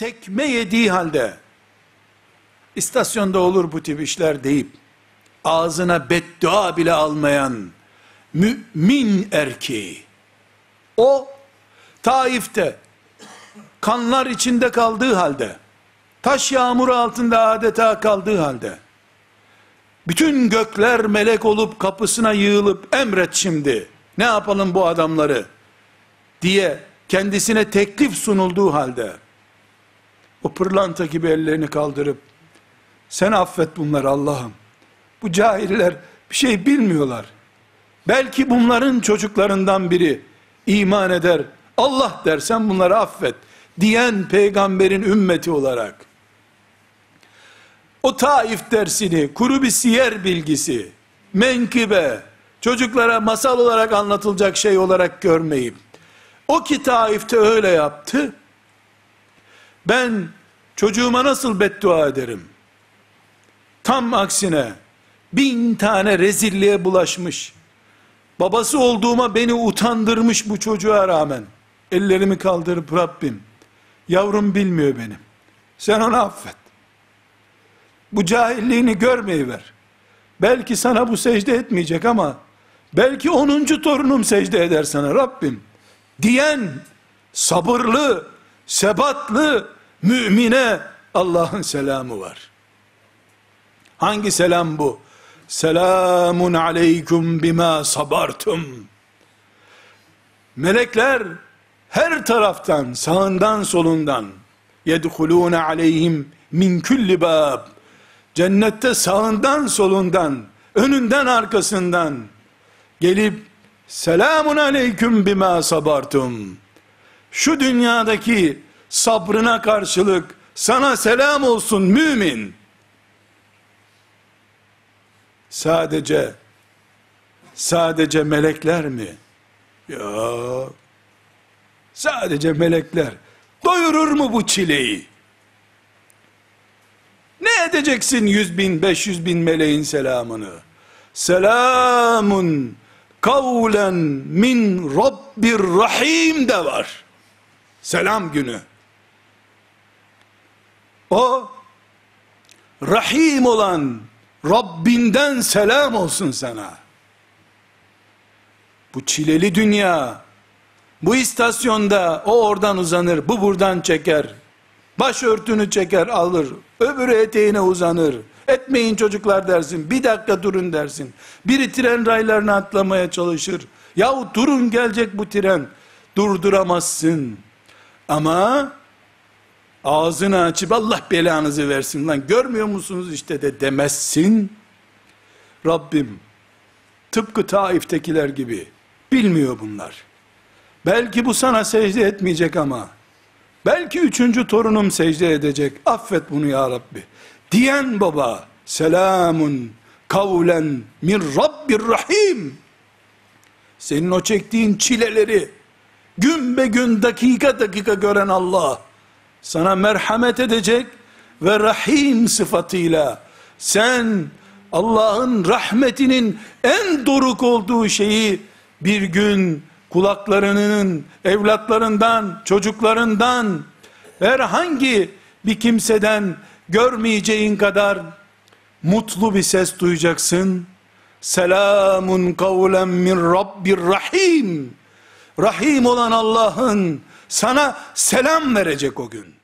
tekme yediği halde, istasyonda olur bu tip işler deyip, ağzına beddua bile almayan mümin erkeği, o Taif'te kanlar içinde kaldığı halde, taş yağmuru altında adeta kaldığı halde, bütün gökler melek olup kapısına yığılıp emret şimdi, ne yapalım bu adamları diye kendisine teklif sunulduğu halde, o pırlanta gibi ellerini kaldırıp, sen affet bunları Allah'ım, bu cahiller bir şey bilmiyorlar, belki bunların çocuklarından biri iman eder, Allah dersen bunları affet diyen peygamberin ümmeti olarak, o Taif dersini, kuru bir siyer bilgisi, menkıbe, çocuklara masal olarak anlatılacak şey olarak görmeyip, o ki Taif'te öyle yaptı, ben çocuğuma nasıl beddua ederim? Tam aksine, 1000 tane rezilliğe bulaşmış, babası olduğuma beni utandırmış bu çocuğa rağmen, ellerimi kaldırıp Rabbim, yavrum bilmiyor benim, sen onu affet, bu cahilliğini görmeyiver, belki sana bu secde etmeyecek ama, belki 10. torunum secde eder sana Rabbim, diyen, sabırlı, sebatlı, mümine Allah'ın selamı var. Hangi selam bu? Selamun aleyküm bima sabartum. Melekler her taraftan, sağından solundan, yedhulûne aleyhim min külli bâb, cennette sağından solundan, önünden arkasından gelip, selamun aleyküm bima sabartum, şu dünyadaki sabrına karşılık sana selam olsun mümin. Sadece melekler mi? Ya, sadece melekler doyurur mu bu çileyi? Ne edeceksin 100 bin 500 bin meleğin selamını? Selamun kavlen min Rabbir Rahim de var. Selam günü. O Rahim olan Rabbinden selam olsun sana. Bu çileli dünya, bu istasyonda o oradan uzanır, bu buradan çeker, başörtünü çeker alır, öbürü eteğine uzanır, etmeyin çocuklar dersin, bir dakika durun dersin, biri tren raylarına atlamaya çalışır, yahu durun gelecek bu tren, durduramazsın. Ama ağzını açıp Allah belanızı versin lan, görmüyor musunuz işte de demezsin. Rabbim, tıpkı Taif'tekiler gibi, bilmiyor bunlar, belki bu sana secde etmeyecek ama, belki 3. torunum secde edecek, affet bunu ya Rabbi diyen baba, selamun kavlen min Rabbir Rahim. Senin o çektiğin çileleri gün be gün, dakika dakika gören Allah sana merhamet edecek ve Rahim sıfatıyla sen Allah'ın rahmetinin en doruk olduğu şeyi bir gün kulaklarının, evlatlarından, çocuklarından, herhangi bir kimseden görmeyeceğin kadar mutlu bir ses duyacaksın. Selamun kavlen min Rabbir Rahim. Rahim olan Allah'ın sana selam verecek o gün.